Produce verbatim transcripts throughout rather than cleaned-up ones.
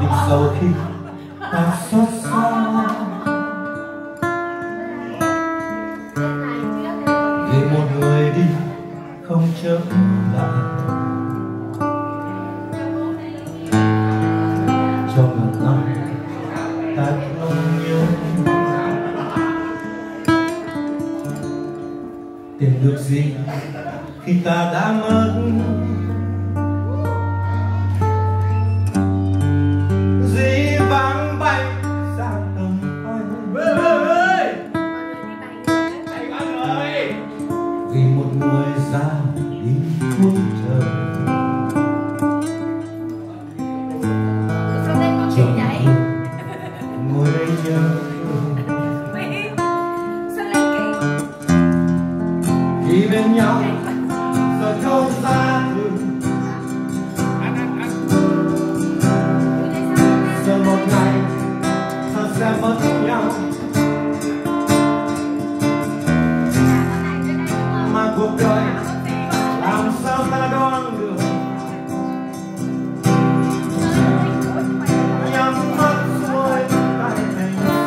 tình sâu khi em xót xa. Vì một người đi không trở lại trong một năm ta không nhớ. Tìm được gì khi ta đã mất, dĩ vãng bay ra tầm tay. Vì một người ra đi cuối trời, chồng ngồi đây nhớ. Khi bên nhau rồi không xa thương, rồi một ngày ta sẽ mất nhau. Mà cuộc đời làm sao ta đoán được, nhắm mắt rồi lại thành xa.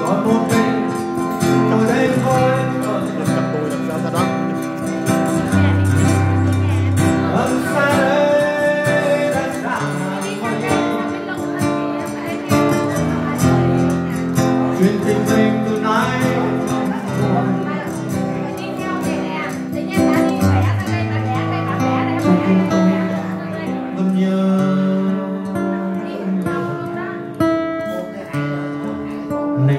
Còn một mình tôi đây thôi, ân xa đây đã xa khỏi nhau. Chuyện tình mình từ nay nên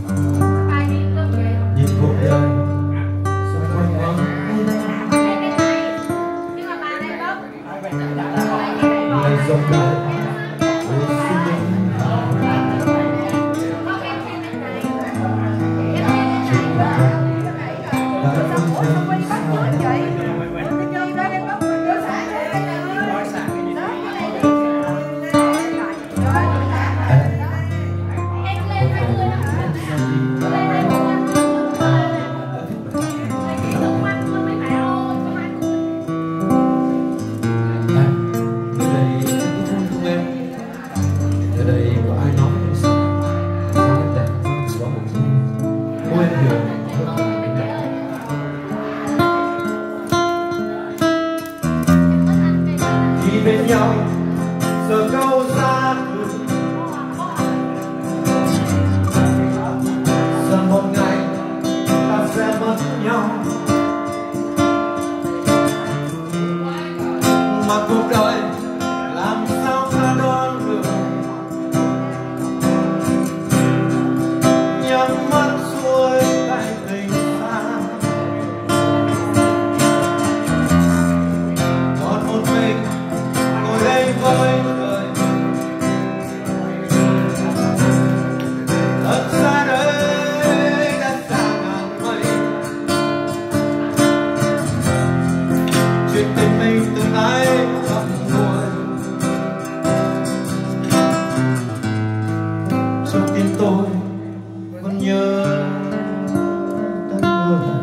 Nhìn cuộc đời xoay quanh bóng, ngày dòng đời của sinh linh. Chuyện cuộc đời đã không thấy sao. Bên nhau giờ câu ra đường, giờ một ngày ta sẽ mất nhau. Mà cuộc đời làm sao ta đoán được, nhắm mắt xuôi tay tình xa. Còn một mình ân xa đây đã xa ngàn mây. Chuyện tình mình từ nay không buồn. Trong tim tôi vẫn nhớ tấm người,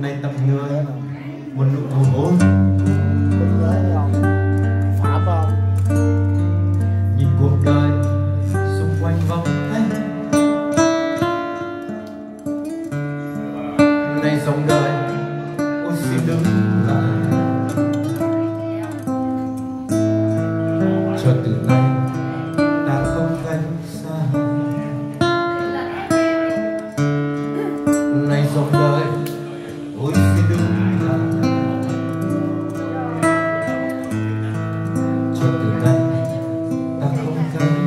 nay tấm người một nụ hôn. Nhìn cuộc đời xung quanh vòng tay, nay dòng đời ôi xin đứng lại. Cho từ nay ta không cách xa, nay dòng đời ôi xin đứng lại. Hãy subscribe cho kênh Ghiền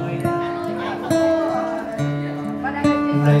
Mì Gõ để không bỏ lỡ những video hấp dẫn. hôm nay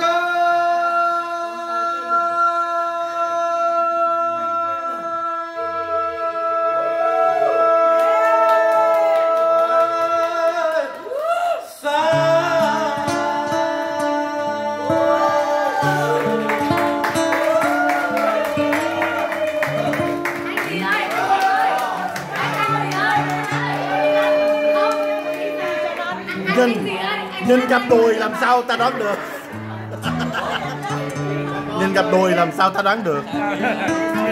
có nhìn cặp đùi làm sao ta đoán được. Nhìn cặp đùi làm sao ta đoán được.